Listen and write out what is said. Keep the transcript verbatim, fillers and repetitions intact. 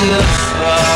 to fall.